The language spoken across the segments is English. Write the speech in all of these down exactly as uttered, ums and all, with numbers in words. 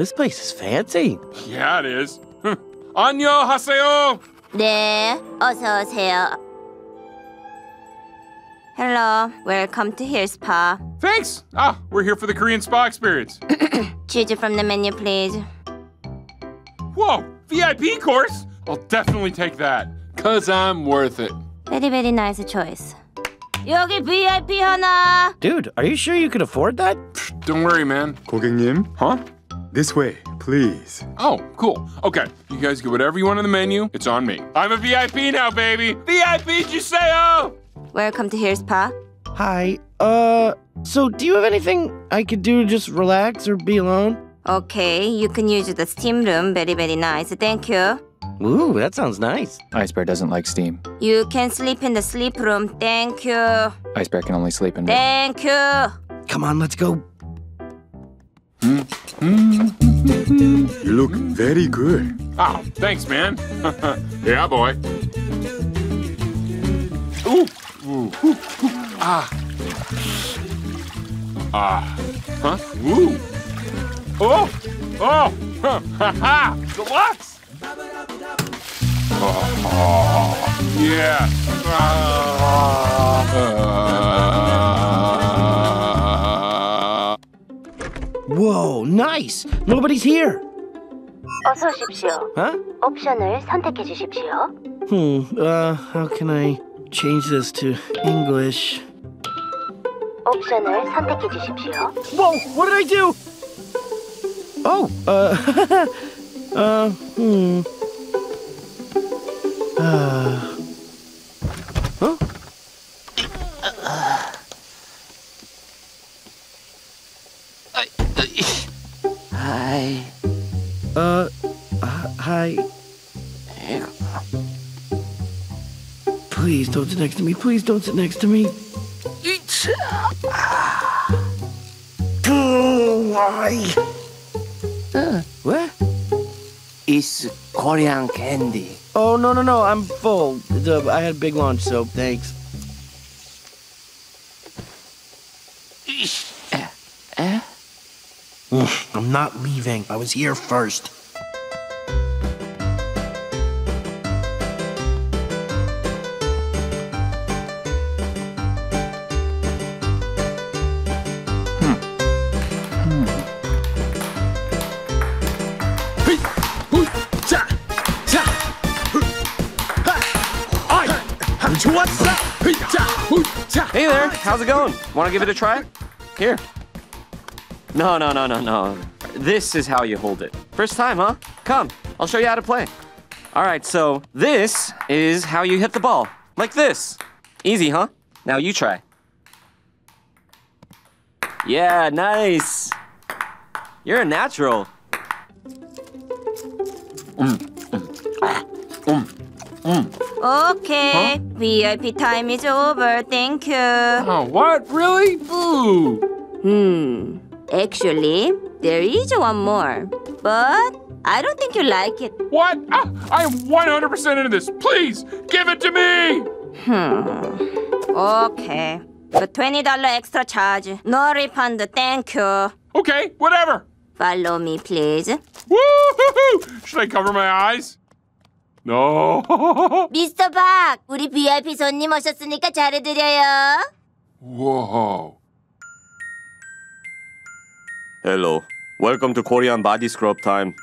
This place is fancy. Yeah, it is. 안녕하세요. 네, 어서 오세요. Hello, welcome to Here Spa. Thanks. Ah, we're here for the Korean spa experience. Choose it from the menu, please. Whoa, V I P course? I'll definitely take that, cause I'm worth it. Very, very nice choice. 여기 V I P 하나. Dude, are you sure you can afford that? Psh, don't worry, man. 고객님, huh? This way, please. Oh, cool. Okay, you guys get whatever you want on the menu. It's on me. I'm a V I P now, baby. V I P 주세요. Welcome to Here Spa. Hi. Uh, so do you have anything I could do to just relax or be alone? Okay, you can use the steam room. Very, very nice. Thank you. Ooh, that sounds nice. Ice Bear doesn't like steam. You can sleep in the sleep room. Thank you. Ice Bear can only sleep in bed. Thank you. Come on, let's go. You look very good. Oh, thanks, man. Yeah, boy. Ooh. Ooh. Ooh. Ah. Ah. Huh? Ooh. Oh. Oh. Ha ha. Deluxe. Oh, yeah. Uh, uh, Whoa, nice. Nobody's here. 어서 오십시오. Huh? 옵션을 선택해 주십시오. Hmm. Uh, how can I change this to English? 옵션을 선택해 주십시오. Whoa, what did I do? Oh, uh, uh, hmm. Uh, huh? Uh, uh, I, uh, hi. Uh, hi. Please don't sit next to me. Please don't sit next to me. Uh, what? It's Korean candy. Oh, no, no, no, I'm full. I had a big lunch, so thanks. I'm not leaving. I was here first. What's up? Hey there, how's it going? Want to give it a try? Here. No, no, no, no, no. This is how you hold it. First time, huh? Come, I'll show you how to play. All right, so this is how you hit the ball. Like this. Easy, huh? Now you try. Yeah, nice. You're a natural. Mm, mm, ah, mm. Mm. Okay, huh? V I P time is over, thank you. Oh, what? Really? Ooh. Hmm, actually, there is one more. But I don't think you like it. What? Ah, I am one hundred percent into this. Please, give it to me! Hmm, okay. But twenty dollars extra charge. No refund, thank you. Okay, whatever. Follow me, please. Woo-hoo-hoo! Should I cover my eyes? No. 미스터 박, 우리 V I P 손님 오셨으니까 잘해드려요. Whoa. Hello. Welcome to Korean body scrub time.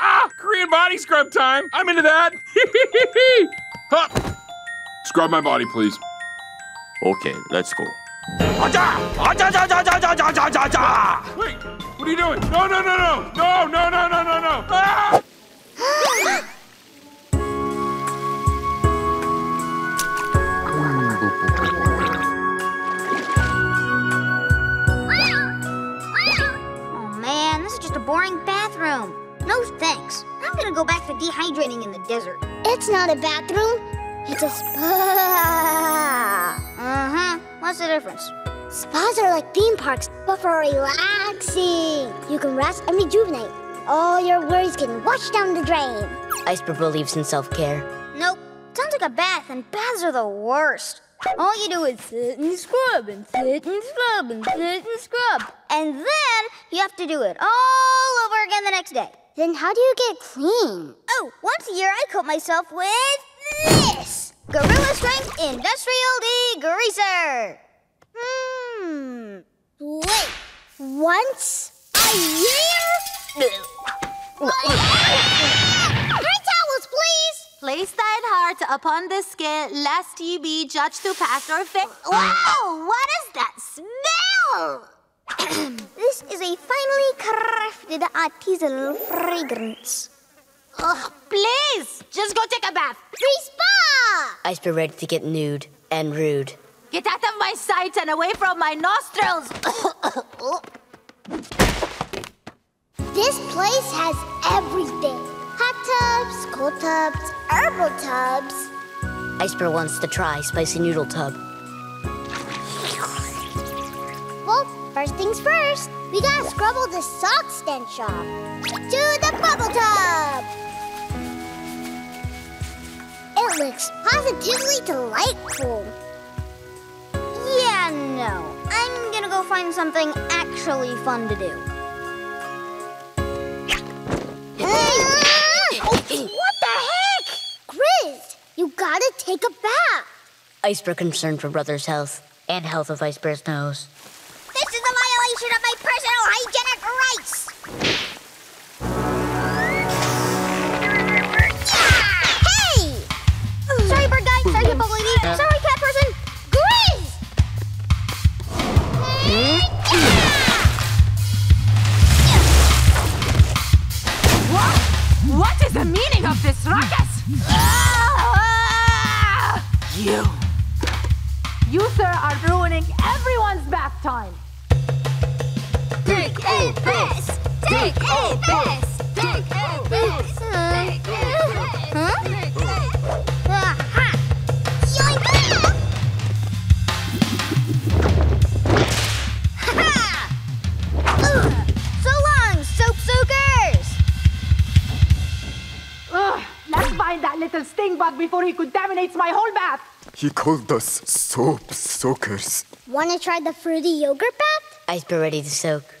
Ah, Korean body scrub time. I'm into that. Hop. Scrub my body, please. Okay, let's go. Aja! Aja! Aja! Aja! Aja! Aja! Aja! Wait, what are you doing? No! No! No! No! No! No! No! No! No! No! Ah! Boring bathroom. No thanks. I'm gonna go back to dehydrating in the desert. It's not a bathroom. It's a spa. Uh-huh. What's the difference? Spas are like theme parks, but for relaxing. You can rest and rejuvenate. All your worries can wash down the drain. Ice Bear believes in self-care. Nope. Sounds like a bath, and baths are the worst. All you do is sit and scrub and sit and scrub and sit and scrub. And then you have to do it all over again the next today. Then how do you get clean? Oh, once a year I coat myself with this! Gorilla Strength Industrial Degreaser! Hmm... Wait, once a year? Three towels, please! Place thine heart upon the scale, lest ye be judged to pass or fail. Whoa! What is that smell? This is a finely crafted artisanal fragrance. Ugh, please! Just go take a bath! Free spa! I was ready to get nude and rude. Get out of my sight and away from my nostrils! This place has everything. Hot tubs, cold tubs, herbal tubs. Iceberg wants to try spicy noodle tub. First things first, we gotta scrub all the sock stench off. To the bubble tub! It looks positively delightful. Yeah, no. I'm gonna go find something actually fun to do. Hey! What the heck? Grizz, you gotta take a bath. Iceberg concerned for brother's health and health of Iceberg's nose. This is a violation of my personal hygienic rights! Yeah! Hey! Ooh. Sorry, bird guy. Sorry, hippo lady. Sorry, cat person. Grizz! Yeah! What? What is the meaning of this ruckus? You. You, sir, are ruining everyone's bath time. Take a piss! Take a piss! Take a piss! Take a piss! Huh? Aha! Yoink! Ha-ha! So long, soap soakers! Ugh, let's find that little stink bug before he contaminates my whole bath! He called us soap soakers. Wanna try the fruity yogurt bath? I'd be ready to soak.